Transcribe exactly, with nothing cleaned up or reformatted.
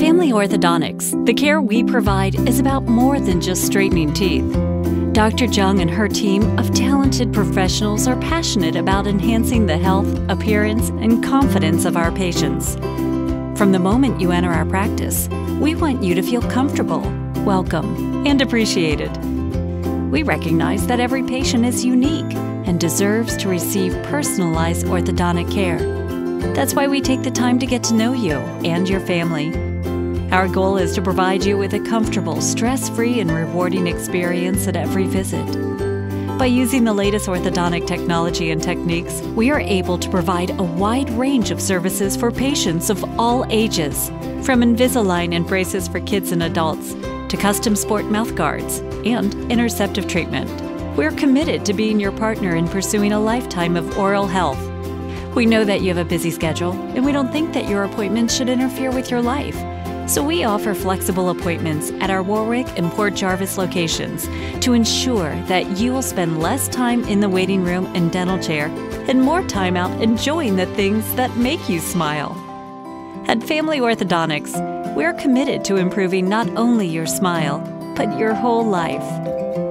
Family Orthodontics, the care we provide is about more than just straightening teeth. Doctor Jung and her team of talented professionals are passionate about enhancing the health, appearance, and confidence of our patients. From the moment you enter our practice, we want you to feel comfortable, welcome, and appreciated. We recognize that every patient is unique and deserves to receive personalized orthodontic care. That's why we take the time to get to know you and your family. Our goal is to provide you with a comfortable, stress-free, and rewarding experience at every visit. By using the latest orthodontic technology and techniques, we are able to provide a wide range of services for patients of all ages, from Invisalign and braces for kids and adults, to custom sport mouthguards and interceptive treatment. We're committed to being your partner in pursuing a lifetime of oral health. We know that you have a busy schedule, and we don't think that your appointments should interfere with your life. So we offer flexible appointments at our Warwick and Port Jervis locations to ensure that you will spend less time in the waiting room and dental chair and more time out enjoying the things that make you smile. At Family Orthodontics, we're committed to improving not only your smile, but your whole life.